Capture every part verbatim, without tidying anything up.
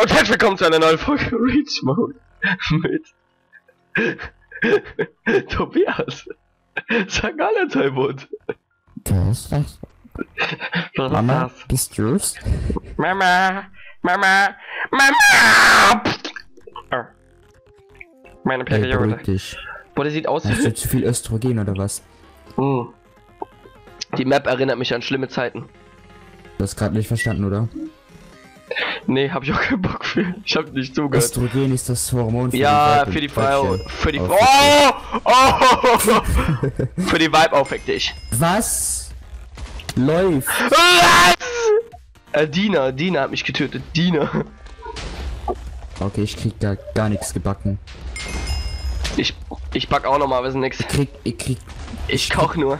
Und herzlich willkommen zu einer neuen Folge Rage Mode mit Tobias. Sag alle Teilmut. Das war's. Was Mama, das? Bist du's? Mama, Mama, Mama! Ah. Meine Periode. Hey, boah, der sieht aus. Hast du zu viel Östrogen oder was? Mm. Die Map erinnert mich an schlimme Zeiten. Du hast gerade nicht verstanden, oder? Nee, hab ich auch keinen Bock für. Ich hab nicht zugehört. Östrogen ist das Hormon für ja, die Vibe. Ja, für die Frau. Für die Frau. Oh! Oh! Für die Vibe aufweckt dich. Was? Läuft. Was? Dina, Dina hat mich getötet. Dina. Okay, ich krieg da gar nichts gebacken. Ich, ich back auch nochmal, wir sind nix. Ich krieg, ich krieg. Ich, ich koch nur.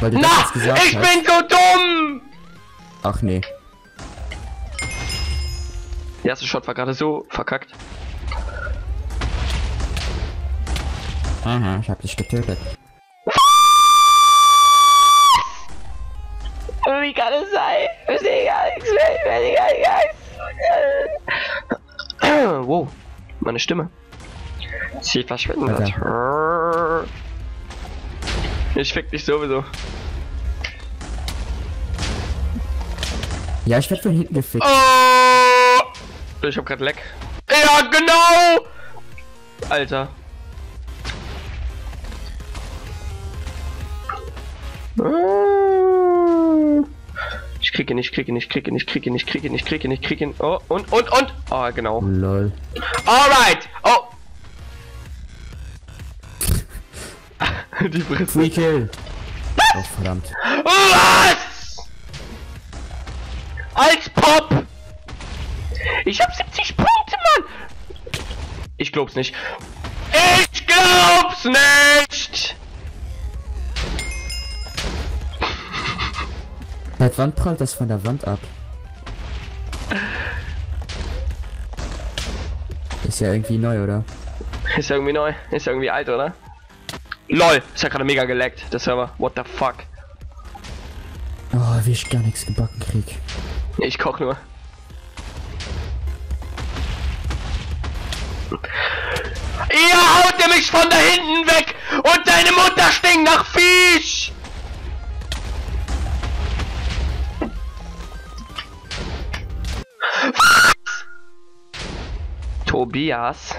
Weil du das gesagt hast. Ich bin so dumm! Ach nee. Der erste Shot war gerade so verkackt. Aha, ich hab dich getötet. Wie kann es sein? Ich verstehe gar nichts mehr, ich verstehe gar nichts mehr. Wow. Meine Stimme. Sie verschwinden das. Ich fick dich sowieso. Ja, ich werd von hinten gefickt. Oh! Ich hab grad Leck. Ja, genau! Alter. Ich krieg ihn, ich krieg ihn, ich krieg ihn, ich krieg ihn, ich krieg ihn, ich krieg ihn, ich krieg ihn. Oh, und, und, und! Oh, genau. Lol. Alright! Oh! Die Fresse. Free Kill. Oh, verdammt. Was? Als Pop! Ich hab siebzig Punkte, Mann! Ich glaub's nicht. Ich glaub's nicht! Seit wann prallt das von der Wand ab? Ist ja irgendwie neu, oder? Ist ja irgendwie neu. Ist ja irgendwie alt, oder? LOL, ist ja gerade mega gelaggt, der Server. What the fuck? Oh, wie ich gar nichts gebacken krieg. Ich koch nur. Ihr haut ihr mich von da hinten weg und deine Mutter stinkt nach Fisch! Was? Tobias?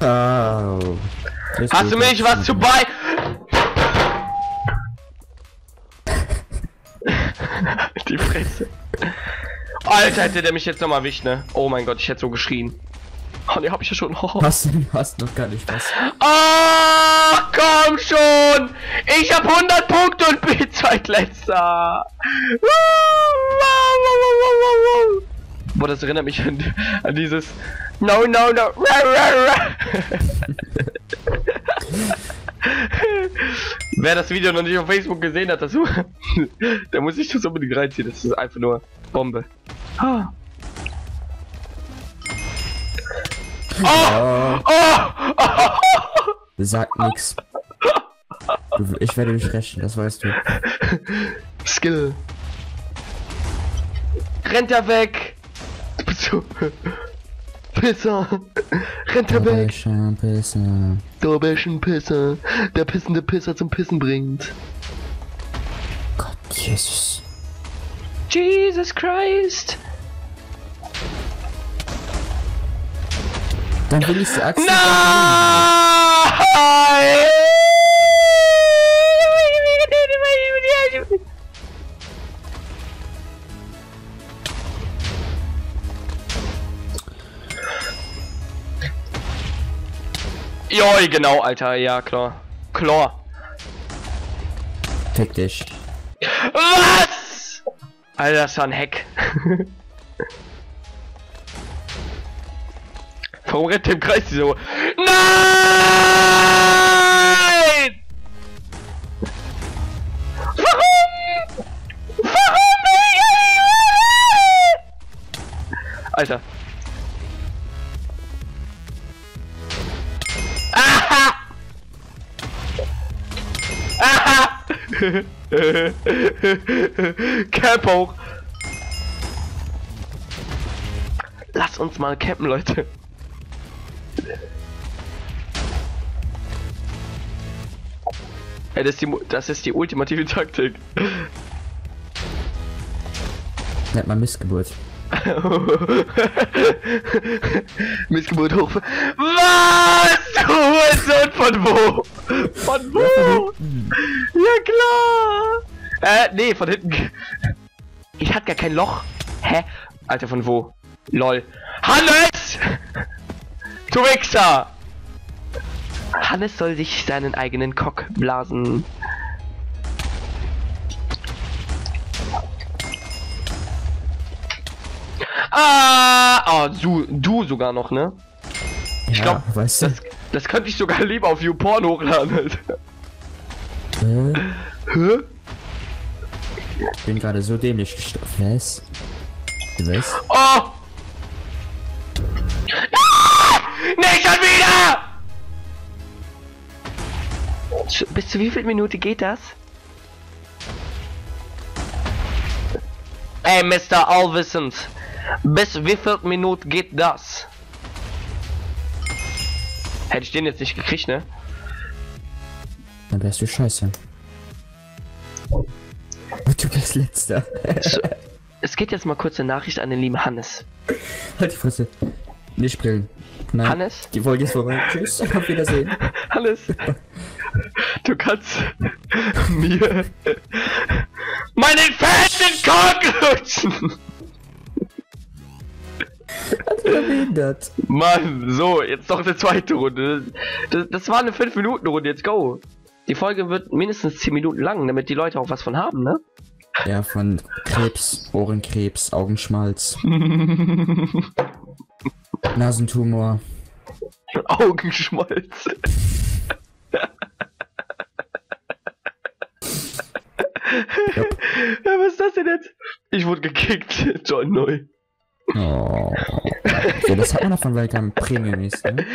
Oh. Das hast du mich was zu bei? Die Fresse. Alter, hätte der mich jetzt nochmal wischt, ne? Oh mein Gott, ich hätte so geschrien. Oh, ne, hab ich ja schon. Oh. Hast du hast noch gar nicht was. Oh, komm schon! Ich hab hundert Punkte und bin Zweitletzter. Boah, das erinnert mich an, an dieses No, no, no. Wer das Video noch nicht auf Facebook gesehen hat, das, der muss sich das unbedingt reinziehen. Das ist einfach nur Bombe. Oh, oh, oh, oh. Sag nix. Ich werde mich rächen, das weißt du. Skill. Rennt er weg. Pisser! Rennt er weg! Du bist ein Pisser! Der pissende Pisser zum Pissen bringt! Gott, Jesus! Jesus Christ! Dann will ich die Axt. Nein! Joi, genau, Alter, ja, klar. Klar. Fick dich. Was? Alter, das war ein Hack. Warum rennt der im Kreis so? Nein! Warum? Warum? Alter. Cap hoch! Lass uns mal cappen, Leute! Ey, das ist die, das ist die ultimative Taktik. Nennt man Missgeburt. Missgeburt hoch. Was? Du Hurensohn, von wo? Von wo? Ja klar. Äh, nee, von hinten. Ich hatte gar kein Loch. Hä? Alter, von wo? Lol. Hannes! Du Wichser! Hannes soll sich seinen eigenen Cock blasen. Ah, oh, du, du sogar noch, ne? Ich ja, glaube, weißt du? das, das könnte ich sogar lieber auf YouPorn hochladen, Alter. Hm? Hä? Ich bin gerade so dämlich gestorben. Was? Du weißt? Oh! Ah! Nicht schon wieder! Bis zu wie viel Minute geht das? Ey, Mister Allwissend. Bis wie viel Minute geht das? Hätte ich den jetzt nicht gekriegt, ne? Dann wärst du scheiße. Du bist letzter. So, es geht jetzt mal kurz eine Nachricht an den lieben Hannes. Halt die Fresse. Nicht brillen. Nein. Hannes? Die Folge ist vorbei. Tschüss, auf Wiedersehen. Hannes! Du kannst mir meinen fetten Kork lutschen! Hat er behindert? Mann, so, jetzt noch eine zweite Runde. Das, das war eine fünf-Minuten-Runde, jetzt go! Die Folge wird mindestens zehn Minuten lang, damit die Leute auch was von haben, ne? Ja, von Krebs, Ohrenkrebs, Augenschmalz. Nasentumor. Augenschmalz. Yep. Was ist das denn jetzt? Ich wurde gekickt, John Neu. Oh. Ja, das hat man davon, weil kein Premium ist, ne?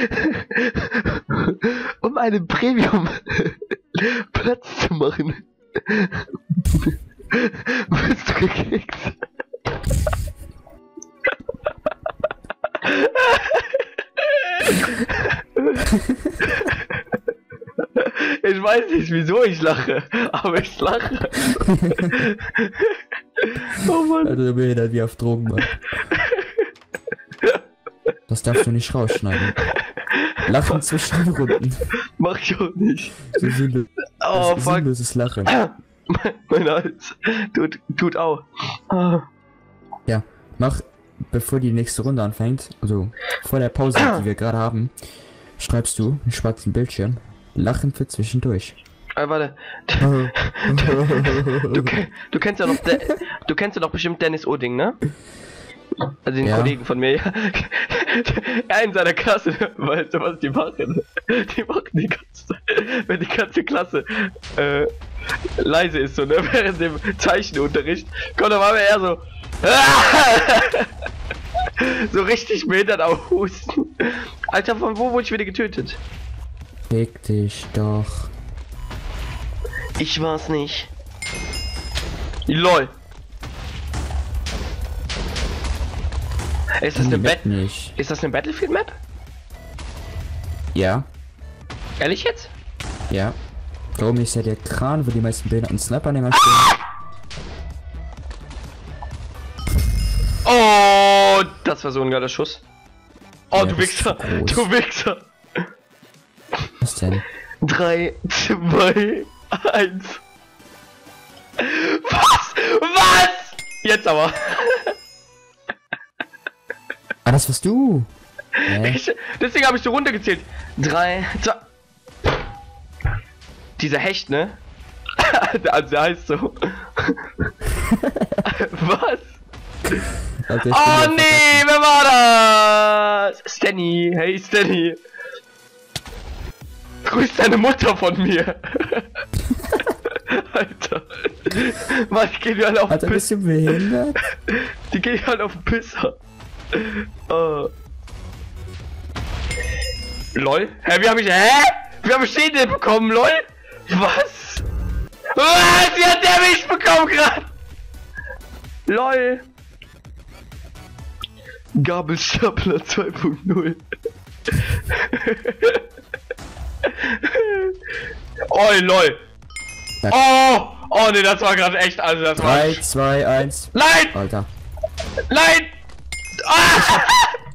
Um einen Premium Platz zu machen. Wirst du gekickt? Ich weiß nicht, wieso ich lache, aber ich lache. Oh Mann. Also, du behindert wie auf Drogen, Mann. Das darfst du nicht rausschneiden. Lachen zwischen den Runden. Mach ich auch nicht. So sinnlos. Oh, fuck. Sinnloses Lachen. Mein Hals tut, tut auch. Ja, mach, bevor die nächste Runde anfängt, also vor der Pause, die wir gerade haben, schreibst du einen schwarzen Bildschirm. Lachen für zwischendurch. Ah, warte. Du, du kennst ja noch De du kennst ja noch bestimmt Dennis Oding, ne? Also den ja. Kollegen von mir, ja. Er in seiner Klasse, weißt du, was die machen? Die machen die ganze, wenn die ganze Klasse äh, leise ist, so, ne? Während dem Zeichenunterricht, kommt aber eher so so richtig behindert auf Husten. Alter, von wo wurde ich wieder getötet? Fick dich doch. Ich war's nicht. LOL. Ist das eine Map? Nicht. Ist das eine Battlefield Map? Ja. Ehrlich jetzt? Ja. Da oben ist ja der Kran, wo die meisten behinderten Sniper nehmen stehen. Ah! Oh, das war so ein geiler Schuss. Oh, ja, du Wichser. Du Wichser. Was denn? drei, zwei, eins. Was? Was? Jetzt aber. Ah, das warst du. Nee. Ich, deswegen habe ich so runtergezählt. drei, zwei. Dieser Hecht, ne? Also, der heißt so. Was? Also, oh nee, wer war das? Stanny. Hey, Stanny. Grüß deine Mutter von mir! Alter! Mann, ich geh dir alle auf den Pisser! Hat er ein bisschen behindert? Die gehen halt auf den Pisser! Uh. LOL? Hä? Wie hab ich. Hä? Wie hab ich den denn bekommen, LOL? Was? Ah! komm grad! LOL! Gabelstapler zwei punkt null. Oh, lol! Oh! Oh ne, das war gerade echt, also das war... drei, zwei, eins... Nein! Alter. Nein! Ah!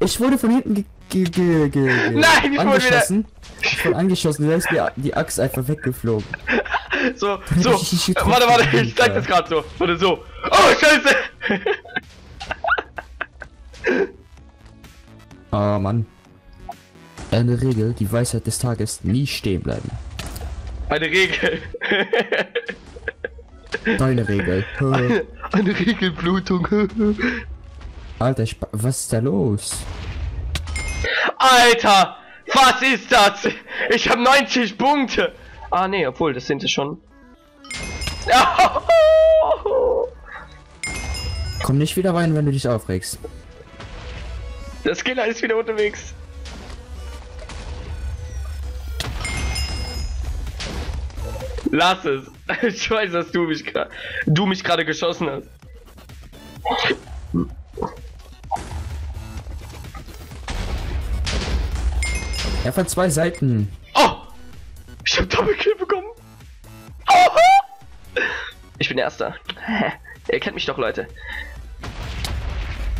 Ich wurde von hinten ge... ge... ge... ge... Nein, ich wurde wieder... Ich wurde angeschossen, selbst die, die Axt einfach weggeflogen. So, so, warte, warte, ich zeig das gerade so. Warte, so. Oh, scheiße! Ah, oh, Mann. Eine Regel, die Weisheit des Tages, nie stehen bleiben. Eine Regel. Deine Regel. Eine, eine Regelblutung. Alter, ich, was ist da los? Alter, was ist das? Ich habe neunzig Punkte. Ah ne, obwohl, das sind es schon. Komm nicht wieder rein, wenn du dich aufregst. Der Skiller ist wieder unterwegs. Lass es. Ich weiß, dass du mich gerade du mich gerade geschossen hast. Ja, von zwei Seiten. Oh! Ich hab Doppelkill bekommen. Oh! Ich bin Erster. Ihr kennt mich doch, Leute.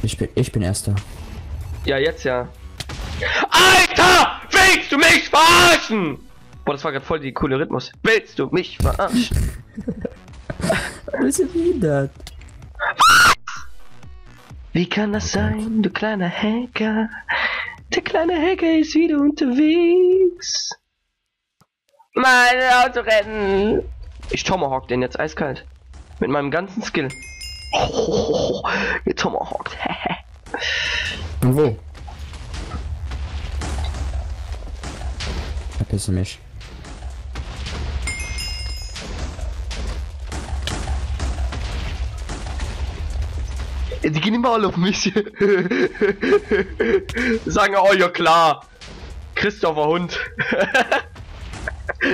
Ich bin ich bin Erster. Ja, jetzt ja. Alter! Willst du mich verarschen? Boah, das war gerade voll die coole Rhythmus. Willst du mich verarschen? Bist du behindert? Wie kann das sein, du kleiner Hacker? Der kleine Hacker ist wieder unterwegs. Mein Auto retten! Ich tomahawk den jetzt eiskalt. Mit meinem ganzen Skill. Oh, getomahawkt. Und wo? Verpiss mich. Die gehen immer alle auf mich. Sagen, oh ja klar. Christopher Hund.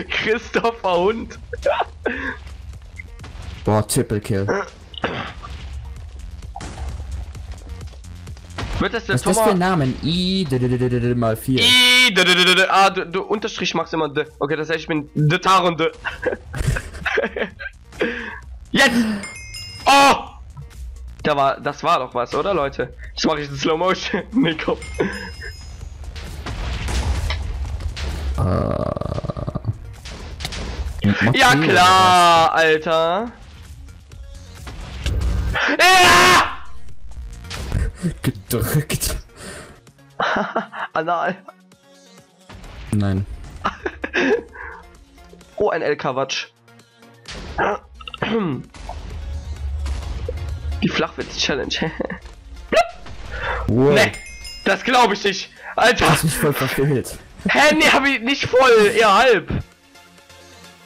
Christopher Hund. Boah, Triple Kill. Wird das der Was Thomas? Ist das für ein Name? I d, d, d, d, d, d, mal vier. I d, d, d, d, d, ah, du, du Unterstrich machst immer d. Okay, das heißt, ich bin d tar und d. Jetzt! Oh! Da war, das war doch was, oder Leute? Das mache ich in Slow Motion. Nee, komm. Uh, ja klar, was? Alter. Ja! Gedrückt. Anal. Nein. Oh, ein L K-Watsch. Die Flachwitz-Challenge. Wow. Nee, das glaube ich nicht. Alter. Du hast mich voll verfehlt. Hä, nee, hab ich nicht voll, eher halb.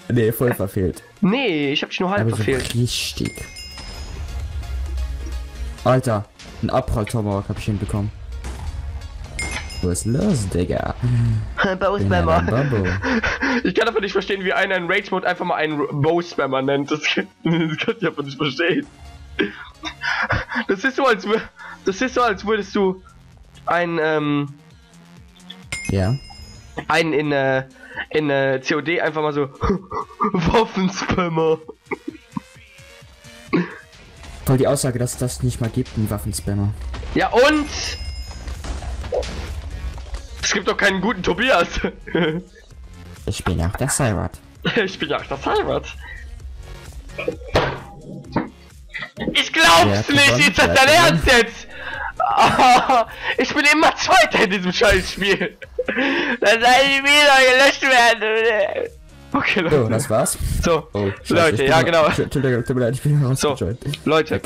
Nee, voll verfehlt. Nee, ich hab dich nur halb aber verfehlt. So richtig. Alter. Ein Abroll-Tomahawk hab ich hinbekommen. Was ist los, Digga? Bow-Spammer. Ich kann einfach nicht verstehen, wie einer in Rage Mode einfach mal einen Bow-Spammer nennt. Das kann, das kann ich einfach nicht verstehen. Das ist so, als, das ist so, als würdest du einen, ähm... Ja? Einen in, äh, in äh, C O D einfach mal so... Waffenspammer. Voll die Aussage, dass das nicht mal gibt, einen Waffenspammer. Ja und? Es gibt doch keinen guten Tobias. Ich bin auch der Cyrat. Ich bin auch der Cyrat. Ich glaub's nicht, ist das dein Ernst jetzt? Oh, ich bin immer Zweiter in diesem Scheißspiel. Das soll die wieder gelöscht werden. Okay, Leute. So, das war's. So, oh, Leute, ja, genau. So, Leute.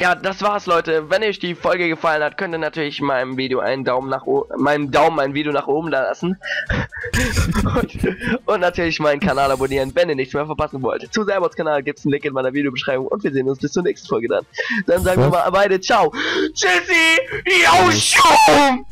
Ja, das war's, Leute. Wenn euch die Folge gefallen hat, könnt ihr natürlich meinem Video einen Daumen nach oben, meinem Daumen ein Video nach oben da lassen. und, und natürlich meinen Kanal abonnieren, wenn ihr nichts mehr verpassen wollt. Zu Serbots Kanal gibt's einen Link in meiner Videobeschreibung und wir sehen uns bis zur nächsten Folge dann. Dann sagen wir mal beide ciao. Tschüssi, yo, show!